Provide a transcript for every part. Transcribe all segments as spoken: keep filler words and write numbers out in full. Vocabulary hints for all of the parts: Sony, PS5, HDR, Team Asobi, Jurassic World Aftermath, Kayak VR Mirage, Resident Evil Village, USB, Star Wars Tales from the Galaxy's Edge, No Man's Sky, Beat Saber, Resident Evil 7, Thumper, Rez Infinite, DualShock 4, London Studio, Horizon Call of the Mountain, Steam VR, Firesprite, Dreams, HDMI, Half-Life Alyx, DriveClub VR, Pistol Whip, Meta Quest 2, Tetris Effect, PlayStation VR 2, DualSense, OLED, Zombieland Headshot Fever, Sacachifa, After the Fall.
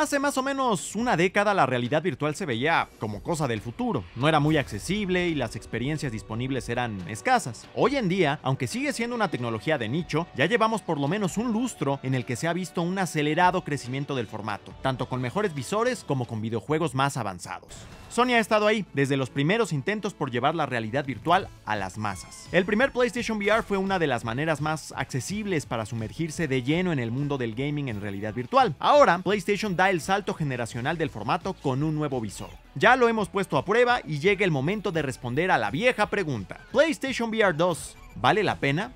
Hace más o menos una década la realidad virtual se veía como cosa del futuro, no era muy accesible y las experiencias disponibles eran escasas. Hoy en día, aunque sigue siendo una tecnología de nicho, ya llevamos por lo menos un lustro en el que se ha visto un acelerado crecimiento del formato, tanto con mejores visores como con videojuegos más avanzados. Sony ha estado ahí desde los primeros intentos por llevar la realidad virtual a las masas. El primer PlayStation V R fue una de las maneras más accesibles para sumergirse de lleno en el mundo del gaming en realidad virtual. Ahora, PlayStation da el salto generacional del formato con un nuevo visor. Ya lo hemos puesto a prueba y llega el momento de responder a la vieja pregunta. ¿PlayStation V R dos vale la pena?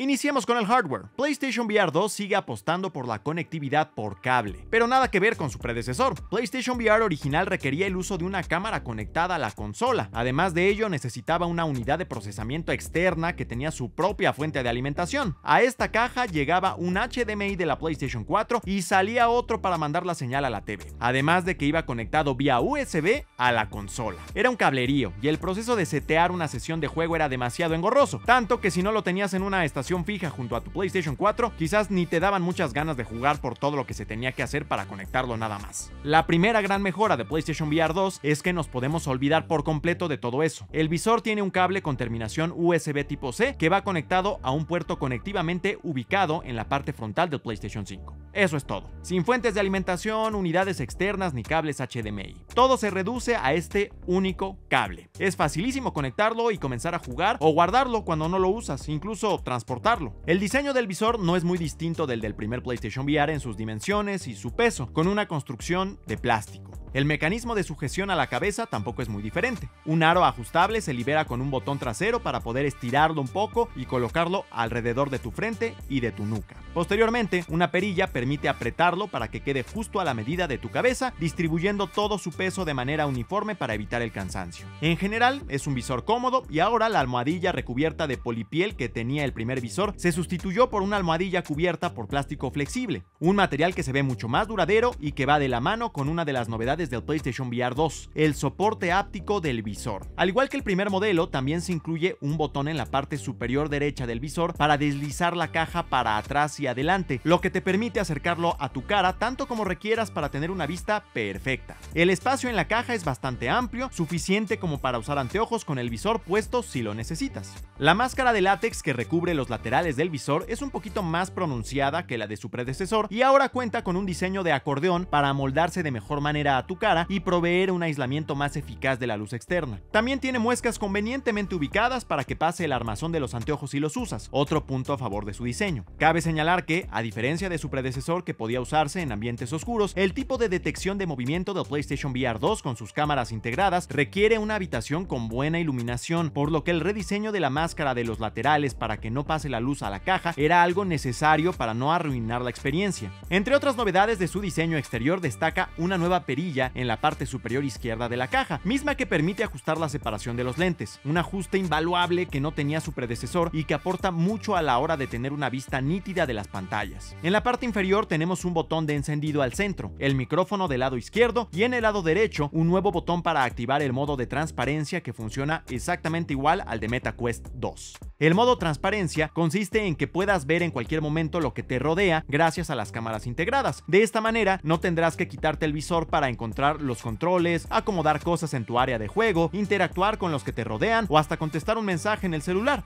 Iniciemos con el hardware. PlayStation V R dos sigue apostando por la conectividad por cable, pero nada que ver con su predecesor. PlayStation V R original requería el uso de una cámara conectada a la consola. Además de ello, necesitaba una unidad de procesamiento externa que tenía su propia fuente de alimentación. A esta caja llegaba un H D M I de la PlayStation cuatro y salía otro para mandar la señal a la T V, además de que iba conectado vía U S B a la consola. Era un cablerío y el proceso de setear una sesión de juego era demasiado engorroso, tanto que si no lo tenías en una estación fija junto a tu PlayStation cuatro, quizás ni te daban muchas ganas de jugar por todo lo que se tenía que hacer para conectarlo nada más. La primera gran mejora de PlayStation V R dos es que nos podemos olvidar por completo de todo eso. El visor tiene un cable con terminación U S B tipo C que va conectado a un puerto conectivamente ubicado en la parte frontal del PlayStation cinco. Eso es todo. Sin fuentes de alimentación, unidades externas ni cables H D M I. Todo se reduce a este único cable. Es facilísimo conectarlo y comenzar a jugar o guardarlo cuando no lo usas, incluso transportarlo. El diseño del visor no es muy distinto del del primer PlayStation V R en sus dimensiones y su peso, con una construcción de plástico. El mecanismo de sujeción a la cabeza tampoco es muy diferente. Un aro ajustable se libera con un botón trasero para poder estirarlo un poco y colocarlo alrededor de tu frente y de tu nuca. Posteriormente, una perilla permite apretarlo para que quede justo a la medida de tu cabeza, distribuyendo todo su peso de manera uniforme para evitar el cansancio. En general, es un visor cómodo y ahora la almohadilla recubierta de polipiel que tenía el primer visor se sustituyó por una almohadilla cubierta por plástico flexible, un material que se ve mucho más duradero y que va de la mano con una de las novedades desde el PlayStation V R dos, el soporte áptico del visor. Al igual que el primer modelo, también se incluye un botón en la parte superior derecha del visor para deslizar la caja para atrás y adelante, lo que te permite acercarlo a tu cara tanto como requieras para tener una vista perfecta. El espacio en la caja es bastante amplio, suficiente como para usar anteojos con el visor puesto si lo necesitas. La máscara de látex que recubre los laterales del visor es un poquito más pronunciada que la de su predecesor y ahora cuenta con un diseño de acordeón para amoldarse de mejor manera a tu cara y proveer un aislamiento más eficaz de la luz externa. También tiene muescas convenientemente ubicadas para que pase el armazón de los anteojos si los usas, otro punto a favor de su diseño. Cabe señalar que, a diferencia de su predecesor que podía usarse en ambientes oscuros, el tipo de detección de movimiento del PlayStation V R dos con sus cámaras integradas requiere una habitación con buena iluminación, por lo que el rediseño de la máscara de los laterales para que no pase la luz a la caja era algo necesario para no arruinar la experiencia. Entre otras novedades de su diseño exterior destaca una nueva perilla en la parte superior izquierda de la caja, misma que permite ajustar la separación de los lentes, un ajuste invaluable que no tenía su predecesor y que aporta mucho a la hora de tener una vista nítida de las pantallas. En la parte inferior tenemos un botón de encendido al centro, el micrófono del lado izquierdo y en el lado derecho un nuevo botón para activar el modo de transparencia que funciona exactamente igual al de Meta Quest dos. El modo transparencia consiste en que puedas ver en cualquier momento lo que te rodea gracias a las cámaras integradas. De esta manera no tendrás que quitarte el visor para encontrar encontrar los controles, acomodar cosas en tu área de juego, interactuar con los que te rodean o hasta contestar un mensaje en el celular.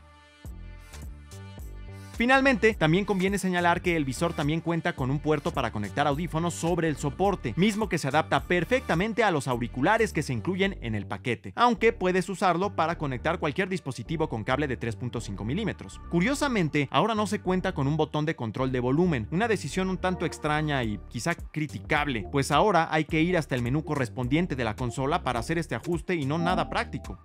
Finalmente, también conviene señalar que el visor también cuenta con un puerto para conectar audífonos sobre el soporte, mismo que se adapta perfectamente a los auriculares que se incluyen en el paquete, aunque puedes usarlo para conectar cualquier dispositivo con cable de tres punto cinco milímetros. Curiosamente, ahora no se cuenta con un botón de control de volumen, una decisión un tanto extraña y quizá criticable, pues ahora hay que ir hasta el menú correspondiente de la consola para hacer este ajuste y no nada práctico.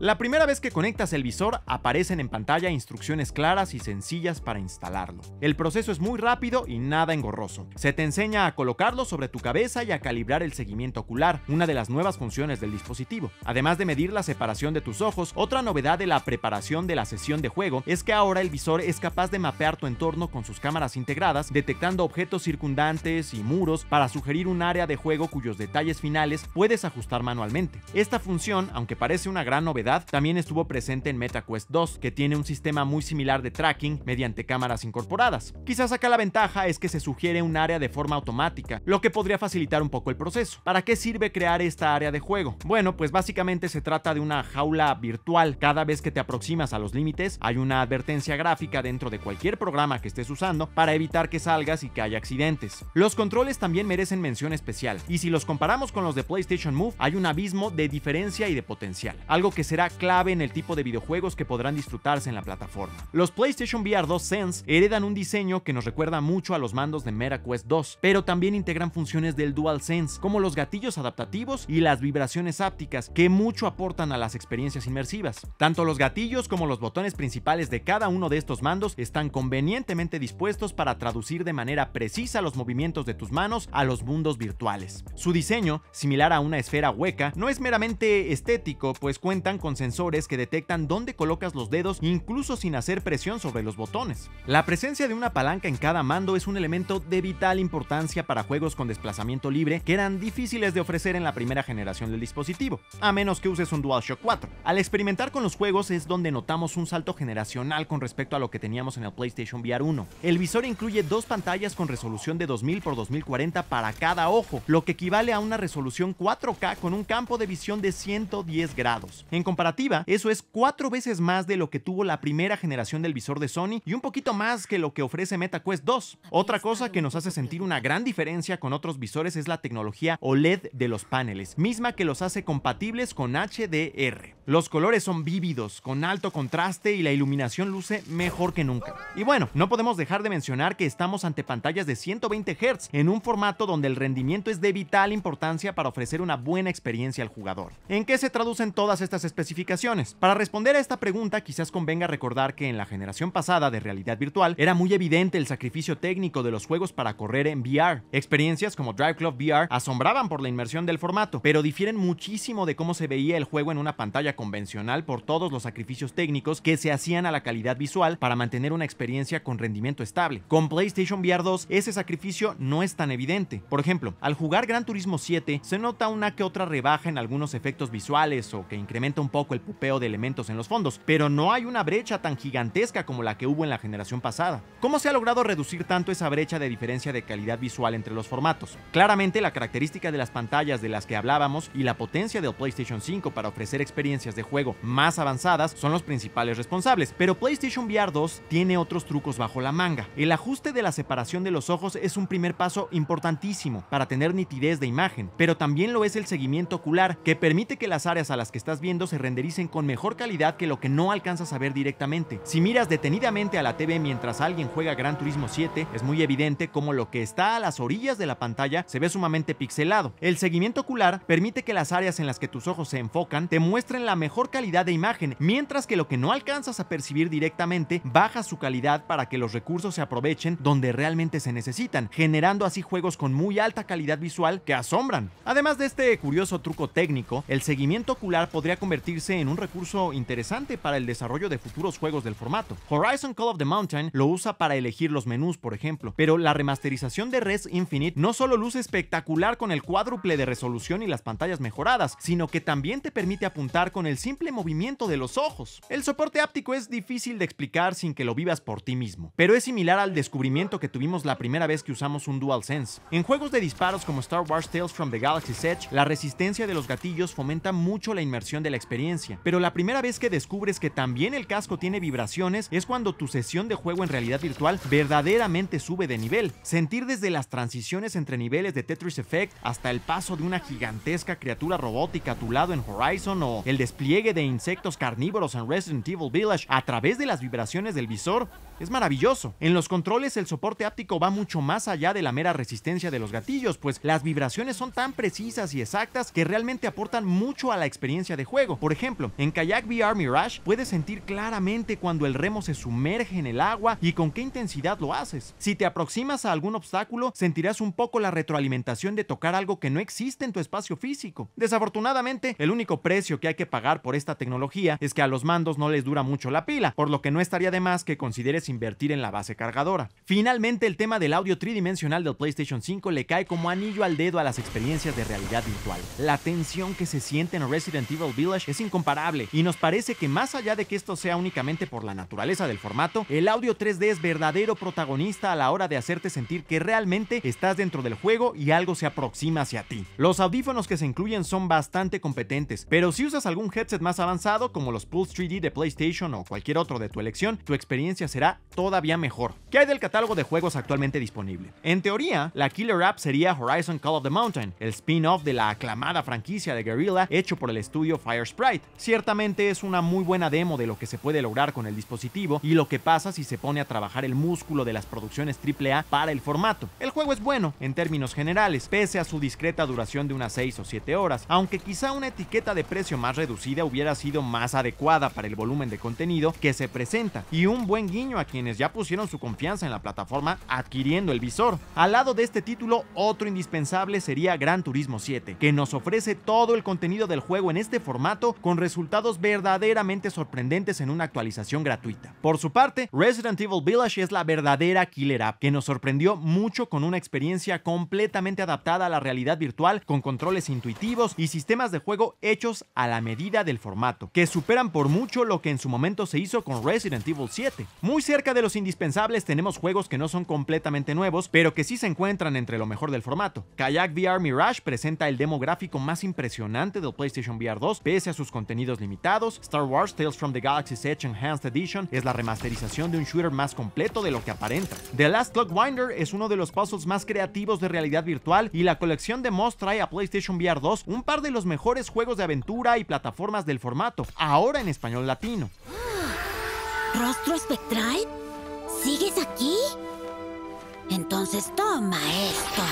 La primera vez que conectas el visor, aparecen en pantalla instrucciones claras y sencillas para instalarlo. El proceso es muy rápido y nada engorroso. Se te enseña a colocarlo sobre tu cabeza y a calibrar el seguimiento ocular, una de las nuevas funciones del dispositivo. Además de medir la separación de tus ojos, otra novedad de la preparación de la sesión de juego es que ahora el visor es capaz de mapear tu entorno con sus cámaras integradas, detectando objetos circundantes y muros para sugerir un área de juego cuyos detalles finales puedes ajustar manualmente. Esta función, aunque parece una gran novedad, novedad también estuvo presente en Meta Quest dos, que tiene un sistema muy similar de tracking mediante cámaras incorporadas. Quizás acá la ventaja es que se sugiere un área de forma automática, lo que podría facilitar un poco el proceso. ¿Para qué sirve crear esta área de juego? Bueno, pues básicamente se trata de una jaula virtual. Cada vez que te aproximas a los límites, hay una advertencia gráfica dentro de cualquier programa que estés usando para evitar que salgas y que haya accidentes. Los controles también merecen mención especial, y si los comparamos con los de PlayStation Move, hay un abismo de diferencia y de potencial, algo que será clave en el tipo de videojuegos que podrán disfrutarse en la plataforma. Los PlayStation V R dos Sense heredan un diseño que nos recuerda mucho a los mandos de Meta Quest dos, pero también integran funciones del DualSense, como los gatillos adaptativos y las vibraciones hápticas, que mucho aportan a las experiencias inmersivas. Tanto los gatillos como los botones principales de cada uno de estos mandos están convenientemente dispuestos para traducir de manera precisa los movimientos de tus manos a los mundos virtuales. Su diseño, similar a una esfera hueca, no es meramente estético, pues cuentan con sensores que detectan dónde colocas los dedos incluso sin hacer presión sobre los botones. La presencia de una palanca en cada mando es un elemento de vital importancia para juegos con desplazamiento libre que eran difíciles de ofrecer en la primera generación del dispositivo, a menos que uses un DualShock cuatro. Al experimentar con los juegos es donde notamos un salto generacional con respecto a lo que teníamos en el PlayStation V R uno. El visor incluye dos pantallas con resolución de dos mil por dos mil cuarenta para cada ojo, lo que equivale a una resolución cuatro K con un campo de visión de ciento diez grados. En comparativa, eso es cuatro veces más de lo que tuvo la primera generación del visor de Sony y un poquito más que lo que ofrece Meta Quest dos. Otra cosa que nos hace sentir una gran diferencia con otros visores es la tecnología O L E D de los paneles, misma que los hace compatibles con H D R. Los colores son vívidos, con alto contraste y la iluminación luce mejor que nunca. Y bueno, no podemos dejar de mencionar que estamos ante pantallas de ciento veinte hertz en un formato donde el rendimiento es de vital importancia para ofrecer una buena experiencia al jugador. ¿En qué se traducen todas estas especificaciones? Para responder a esta pregunta, quizás convenga recordar que en la generación pasada de realidad virtual era muy evidente el sacrificio técnico de los juegos para correr en V R. Experiencias como DriveClub V R asombraban por la inmersión del formato, pero difieren muchísimo de cómo se veía el juego en una pantalla convencional por todos los sacrificios técnicos que se hacían a la calidad visual para mantener una experiencia con rendimiento estable. Con PlayStation V R dos, ese sacrificio no es tan evidente. Por ejemplo, al jugar Gran Turismo siete, se nota una que otra rebaja en algunos efectos visuales o que incrementa un poco el pupeo de elementos en los fondos, pero no hay una brecha tan gigantesca como la que hubo en la generación pasada. ¿Cómo se ha logrado reducir tanto esa brecha de diferencia de calidad visual entre los formatos? Claramente, la característica de las pantallas de las que hablábamos y la potencia del PlayStation cinco para ofrecer experiencias de juego más avanzadas son los principales responsables, pero PlayStation V R dos tiene otros trucos bajo la manga. El ajuste de la separación de los ojos es un primer paso importantísimo para tener nitidez de imagen, pero también lo es el seguimiento ocular, que permite que las áreas a las que estás viendo se rendericen con mejor calidad que lo que no alcanzas a ver directamente. Si miras detenidamente a la T V mientras alguien juega Gran Turismo siete, es muy evidente cómo lo que está a las orillas de la pantalla se ve sumamente pixelado. El seguimiento ocular permite que las áreas en las que tus ojos se enfocan te muestren la mejor calidad de imagen, mientras que lo que no alcanzas a percibir directamente baja su calidad para que los recursos se aprovechen donde realmente se necesitan, generando así juegos con muy alta calidad visual que asombran. Además de este curioso truco técnico, el seguimiento ocular podría convertirse en un recurso interesante para el desarrollo de futuros juegos del formato. Horizon Call of the Mountain lo usa para elegir los menús, por ejemplo, pero la remasterización de Rez Infinite no solo luce espectacular con el cuádruple de resolución y las pantallas mejoradas, sino que también te permite apuntar con el simple movimiento de los ojos. El soporte áptico es difícil de explicar sin que lo vivas por ti mismo, pero es similar al descubrimiento que tuvimos la primera vez que usamos un DualSense. En juegos de disparos como Star Wars Tales from the Galaxy's Edge, la resistencia de los gatillos fomenta mucho la inmersión de la experiencia, pero la primera vez que descubres que también el casco tiene vibraciones es cuando tu sesión de juego en realidad virtual verdaderamente sube de nivel. Sentir desde las transiciones entre niveles de Tetris Effect hasta el paso de una gigantesca criatura robótica a tu lado en Horizon o el despliegue de insectos carnívoros en Resident Evil Village a través de las vibraciones del visor es maravilloso. En los controles el soporte áptico va mucho más allá de la mera resistencia de los gatillos, pues las vibraciones son tan precisas y exactas que realmente aportan mucho a la experiencia de juego. Por ejemplo, en Kayak V R Mirage puedes sentir claramente cuando el remo se sumerge en el agua y con qué intensidad lo haces. Si te aproximas a algún obstáculo, sentirás un poco la retroalimentación de tocar algo que no existe en tu espacio físico. Desafortunadamente, el único precio que hay que pagar pagar por esta tecnología es que a los mandos no les dura mucho la pila, por lo que no estaría de más que consideres invertir en la base cargadora. Finalmente, el tema del audio tridimensional del PlayStation cinco le cae como anillo al dedo a las experiencias de realidad virtual. La tensión que se siente en Resident Evil Village es incomparable y nos parece que más allá de que esto sea únicamente por la naturaleza del formato, el audio tres D es verdadero protagonista a la hora de hacerte sentir que realmente estás dentro del juego y algo se aproxima hacia ti. Los audífonos que se incluyen son bastante competentes, pero si usas algún headset más avanzado como los Pulse tres D de PlayStation o cualquier otro de tu elección, tu experiencia será todavía mejor. ¿Qué hay del catálogo de juegos actualmente disponible? En teoría, la killer app sería Horizon Call of the Mountain, el spin-off de la aclamada franquicia de Guerrilla hecho por el estudio Firesprite. Ciertamente es una muy buena demo de lo que se puede lograr con el dispositivo y lo que pasa si se pone a trabajar el músculo de las producciones triple A para el formato. El juego es bueno, en términos generales, pese a su discreta duración de unas seis o siete horas, aunque quizá una etiqueta de precio más reducida hubiera sido más adecuada para el volumen de contenido que se presenta, y un buen guiño a quienes ya pusieron su confianza en la plataforma adquiriendo el visor. Al lado de este título, otro indispensable sería Gran Turismo siete, que nos ofrece todo el contenido del juego en este formato con resultados verdaderamente sorprendentes en una actualización gratuita. Por su parte, Resident Evil Village es la verdadera killer app, que nos sorprendió mucho con una experiencia completamente adaptada a la realidad virtual, con controles intuitivos y sistemas de juego hechos a la medida del formato, que superan por mucho lo que en su momento se hizo con Resident Evil siete. Muy cerca de los indispensables tenemos juegos que no son completamente nuevos, pero que sí se encuentran entre lo mejor del formato. Kayak V R Mirage presenta el demo gráfico más impresionante del PlayStation V R dos, pese a sus contenidos limitados. Star Wars Tales from the Galaxy's Edge Enhanced Edition es la remasterización de un shooter más completo de lo que aparenta. The Last Clockwinder es uno de los puzzles más creativos de realidad virtual, y la colección de mods trae a PlayStation V R dos un par de los mejores juegos de aventura y plataformas del formato, ahora en español latino. ¿Rostro espectral? ¿Sigues aquí? Entonces toma esto.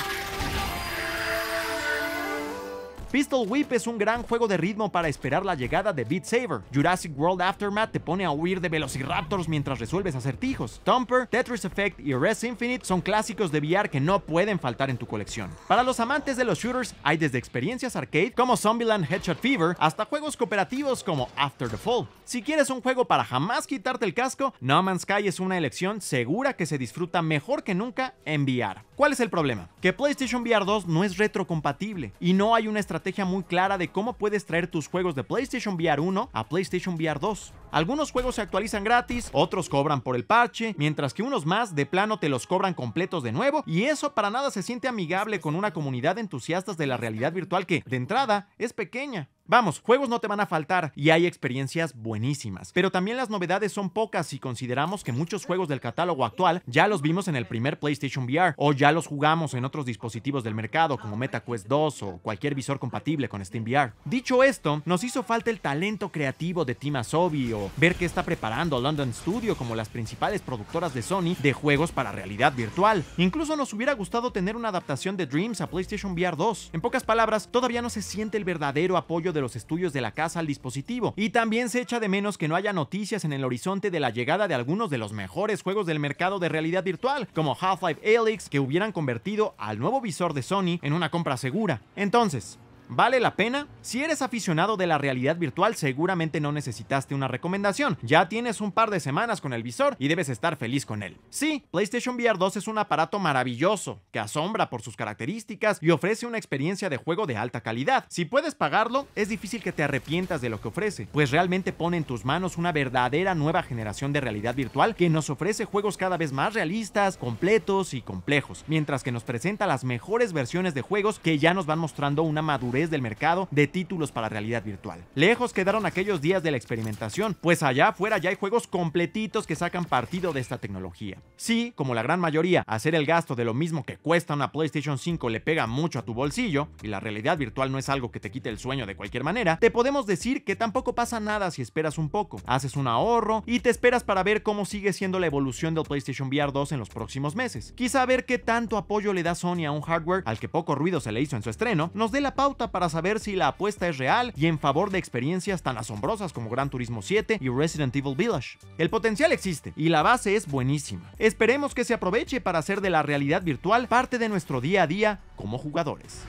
Pistol Whip es un gran juego de ritmo para esperar la llegada de Beat Saber. Jurassic World Aftermath te pone a huir de velociraptors mientras resuelves acertijos. Thumper, Tetris Effect y Rez Infinite son clásicos de V R que no pueden faltar en tu colección. Para los amantes de los shooters, hay desde experiencias arcade como Zombieland Headshot Fever hasta juegos cooperativos como After the Fall. Si quieres un juego para jamás quitarte el casco, No Man's Sky es una elección segura que se disfruta mejor que nunca en V R. ¿Cuál es el problema? Que PlayStation V R dos no es retrocompatible y no hay una estrategia estrategia muy clara de cómo puedes traer tus juegos de PlayStation V R uno a PlayStation V R dos. Algunos juegos se actualizan gratis, otros cobran por el parche, mientras que unos más de plano te los cobran completos de nuevo, y eso para nada se siente amigable con una comunidad de entusiastas de la realidad virtual que, de entrada, es pequeña. Vamos, juegos no te van a faltar y hay experiencias buenísimas, pero también las novedades son pocas si consideramos que muchos juegos del catálogo actual ya los vimos en el primer PlayStation V R o ya los jugamos en otros dispositivos del mercado como Meta Quest dos o cualquier visor compatible con Steam V R. Dicho esto, nos hizo falta el talento creativo de Team Asobi o ver qué está preparando London Studio como las principales productoras de Sony de juegos para realidad virtual. Incluso nos hubiera gustado tener una adaptación de Dreams a PlayStation V R dos. En pocas palabras, todavía no se siente el verdadero apoyo de los estudios de la casa al dispositivo, y también se echa de menos que no haya noticias en el horizonte de la llegada de algunos de los mejores juegos del mercado de realidad virtual, como Half-Life Alyx, que hubieran convertido al nuevo visor de Sony en una compra segura. Entonces, ¿vale la pena? Si eres aficionado de la realidad virtual, seguramente no necesitaste una recomendación. Ya tienes un par de semanas con el visor y debes estar feliz con él. Sí, PlayStation V R dos es un aparato maravilloso, que asombra por sus características y ofrece una experiencia de juego de alta calidad. Si puedes pagarlo, es difícil que te arrepientas de lo que ofrece, pues realmente pone en tus manos una verdadera nueva generación de realidad virtual que nos ofrece juegos cada vez más realistas, completos y complejos, mientras que nos presenta las mejores versiones de juegos que ya nos van mostrando una madurez del mercado de títulos para realidad virtual. Lejos quedaron aquellos días de la experimentación, pues allá afuera ya hay juegos completitos que sacan partido de esta tecnología. Sí, como la gran mayoría, hacer el gasto de lo mismo que cuesta una PlayStation cinco le pega mucho a tu bolsillo, y la realidad virtual no es algo que te quite el sueño de cualquier manera, te podemos decir que tampoco pasa nada si esperas un poco, haces un ahorro y te esperas para ver cómo sigue siendo la evolución del PlayStation V R dos en los próximos meses. Quizá ver qué tanto apoyo le da Sony a un hardware al que poco ruido se le hizo en su estreno, nos dé la pauta para saber si la apuesta es real y en favor de experiencias tan asombrosas como Gran Turismo siete y Resident Evil Village. El potencial existe y la base es buenísima. Esperemos que se aproveche para hacer de la realidad virtual parte de nuestro día a día como jugadores.